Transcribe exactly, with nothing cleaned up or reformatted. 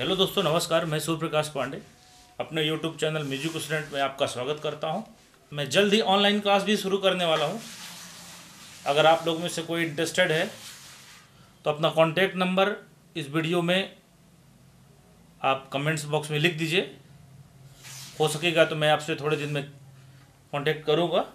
Hello दोस्तों, नमस्कार। मैं सूर्य प्रकाश पांडे अपने यूट्यूब चैनल म्यूजिक स्टूडेंट में आपका स्वागत करता हूं। मैं जल्द ही ऑनलाइन क्लास भी शुरू करने वाला हूं। अगर आप लोग में से कोई इंटरेस्टेड है तो अपना कॉन्टैक्ट नंबर इस वीडियो में आप कमेंट्स बॉक्स में लिख दीजिए। हो सकेगा तो मैं आपसे थोड़े दिन में कॉन्टैक्ट करूँगा।